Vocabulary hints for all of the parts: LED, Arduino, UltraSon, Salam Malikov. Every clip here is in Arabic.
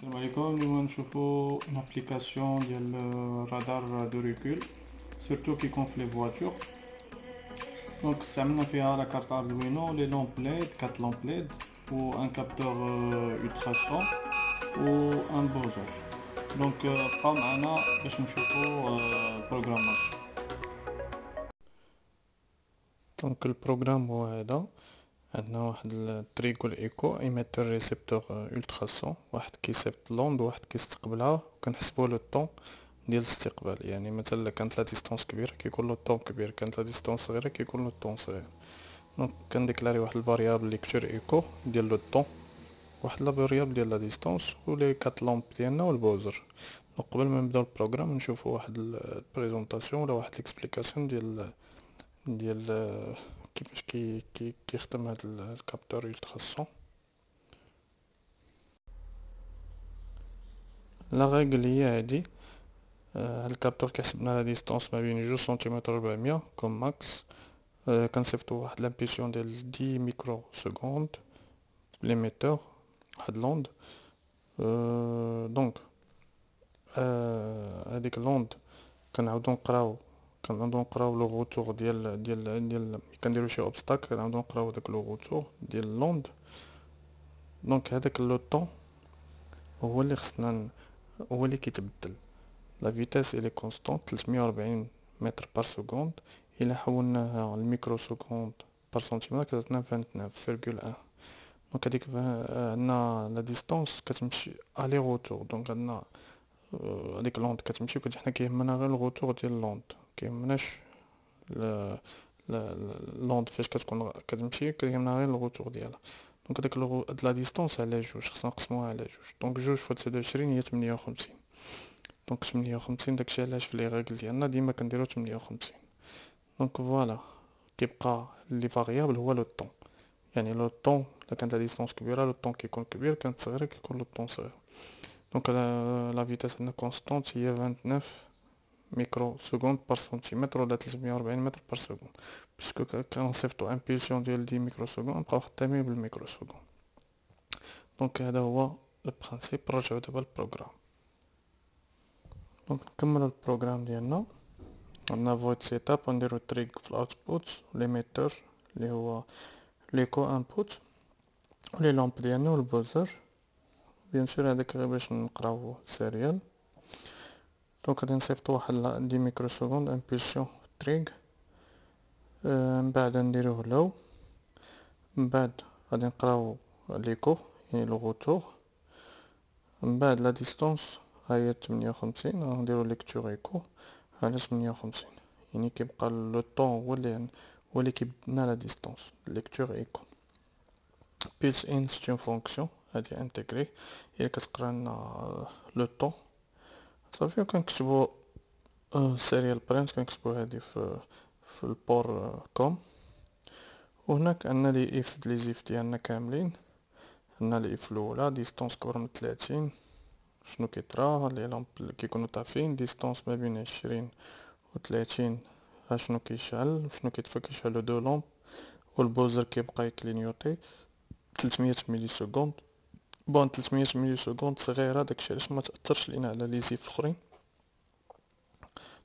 Salam Malikov, nous allons une application de radar de recul, surtout qui compte les voitures. Donc, ça m'a fait la carte Arduino, les lampes LED, 4 lampes LED, ou un capteur ultra strong ou un buzzer. Donc, pas maintenant, je vais vous programmer. Donc, le programme est là. عندنا واحد التريكول ايكو ايميتر ريسيبتور التراسون، واحد كيصيفط لوند واحد كيستقبلها، كنحسبو لو طون ديال الاستقبال. يعني مثلا كانت لا ديستونس كبيره كيكون لو طون كبير، كانت لا ديستونس صغيره كيكون لو طون صغير. دونك كنديكلاري واحد الفاريابل ليكتور ايكو ديال لو طون، واحد لا فاريابل ديال لا ديستونس، ولي كات لامب ديالنا والبوزر. دونك قبل ما نبداو البروغرام نشوفو واحد البريزونطاسيون ولا واحد ليكسبليكاسيون ديال كيفاش كيخدم هاد الكابتور التراسون. لا ريغل هي هادي، هاد الكابتور كيحسبنا لا ديستانس ما بين 2 سنتيمتر 400 كوم ماكس. كنصيفطو واحد لامبيسيون ديال 10 ميكرو سكوند ليميتور واحد لوند. دونك هاديك لوند كنعاودو نقراو لو غوتور ديال كنديرو شي اوبستاكل، كنعاودو نقراو داك لو غوتور ديال لوند. دونك هذاك لو طون هو اللي كيتبدل. لا فيتاس اي لي كونستانت 340 متر بار سكوند، الا حولناها للميكرو سكوند بار سنتيمتر كتعطينا 29.1. دونك هذيك عندنا لا ديستانس كتمشي الي غوتور. دونك عندنا هذيك لوند كتمشي، وحنا كيهمنا غير الغوتور ديال لوند، كيهمناش لوند فاش كتكون كتمشي، كيهمنا غير الغوتور ديالها. دونك هذاك لا ديستونس على جوج خصنا نقسموها على جوج. دونك جوج فوا 29 هي 58. دونك 58 داكشي علاش في لي ريغل ديالنا ديما كنديرو 58. دونك فوالا كيبقى لي فاريابل هو لو طون، يعني لو طون الا كانت لا ديستونس كبيره لو طون كيكون كبير، كانت صغيره كيكون لو طون صغير. دونك لا فيتاس عندنا كونستانت هي 29 ميكرو سكوند بار سنتيمتر ولا 340 متر بار سكوند، باسكو كنصيفطو امبيلسيون ديال 10 ميكرو سكوند نبقاو خدامين بالميكرو سكوند. دونك هذا هو البرانسيب. نرجعو دابا للبروغرام. دونك نكملو البروغرام ديالنا. عندنا فويد سيتاب ونديرو تريك في الاوتبوت، ليميتور اللي هو ليكو انبوت، ولي لامب ديالنا والبوزر. بيان سور هذاك غير باش نقراو سيريال. دونك غادي نصيفطو واحد 10 ميكرو سكوند امبولسيون تريغ، من بعد نديروه لو، من بعد غادي نقراو ليكو يعني لو غوتور، من بعد لا ديستونس ها هي 58 غنديرو ليكتور ايكو على 58. يعني كيبقى لو طون هو اللي كيبدلنا لا ديستونس. ليكتور ايكو بيلس ان ستون فونكسيون هادي انتيغري هي اللي كتقرا لنا لو طون صافي. كنكتبو سيريال برينت، كنكتبو هادي في البور كوم، وهناك عندنا لي اف ديالنا كاملين. عندنا لي اف الاولى ديستانس كبر من 30 شنو كيطرا، لي لامب كيكونو طافين، ديستانس ما بين 20 و 30 ها شنو كيشعل شنو كيطفى، كيشعلو دو لامب، والبوزر كيبقى يكلينيوطي 300 ملي سكوند. بون 300 ملي سكوند صغيره، داكشي علاش ما تاثرش لينا على لي زيف الاخرين.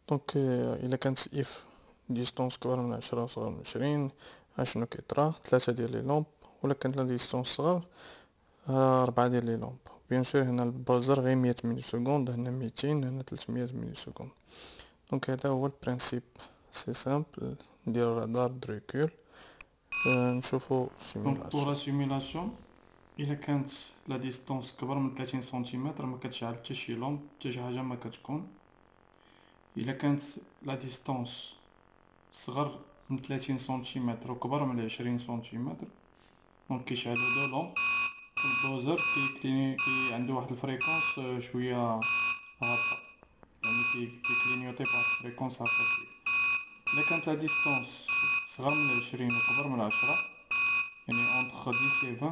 دونك الا كانت اف ديستانس كبر من 10 صغر من 20 اشنو كيطرا، 3 ديال لي لامب، ولا كانت لا ديستانس صغر 4 ديال لي لامب. بيان سور هنا البازر غير 100 ملي سكوند، هنا 200، هنا 300 ملي سكوند. دونك هذا هو البرينسيپ، سي سامبل، ندير رادار دريكول نشوفو سيمولاسيون. دونك لا سيمولاسيون الا كانت لا ديستانس كبر من 30 سنتيمتر ما كتشعل حتى شي لومب حتى شي حاجه ما كتكون. الا كانت لا ديستانس صغر من 30 سنتيمتر وكبر من 20 سنتيمتر دونك كيشعلو دو لومب، البوزر كيكليني عنده واحد الفريكونس شويه هابطه، يعني كيكلينيوطي بواحد الفريكونس هابطه. الا كانت لا ديستانس صغر من 20 وكبر من 10 يعني اونتخ 10 و 20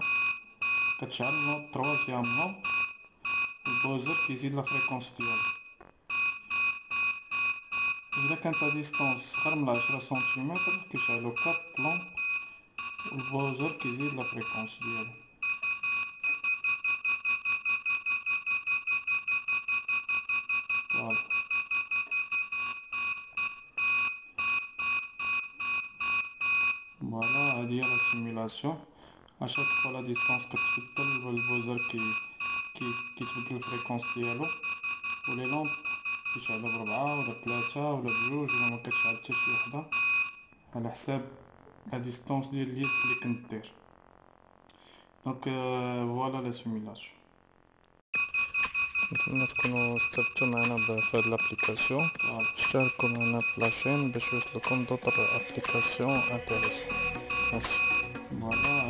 كتشعل لومب 3 لومب، البوزر كيزيد لا فريكونس ديالو. إذا كانت لا ديستانس صغر من 10 سنتيمتر كيشعلو 4 لومب، البوزر كيزيد لا فريكونس ديالو. voilà, هذه هي la simulation. À chaque fois la distance كتبدل والبوزر كيتبدل الفريكونس ديالو ولي لامب كيتشعل بربعة ولا بثلاثة ولا بجوج ولا مكتشعل حتى شي وحدة على حساب la distance ديال اليد اللي كنت دير. دونك voilà la simulation. نتمنى تكونوا استفدتوا معنا بهاد لابليكاسيون. اشتركوا معنا في لاشين باش يوصلكم دوطر ابليكاسيون انتريسون.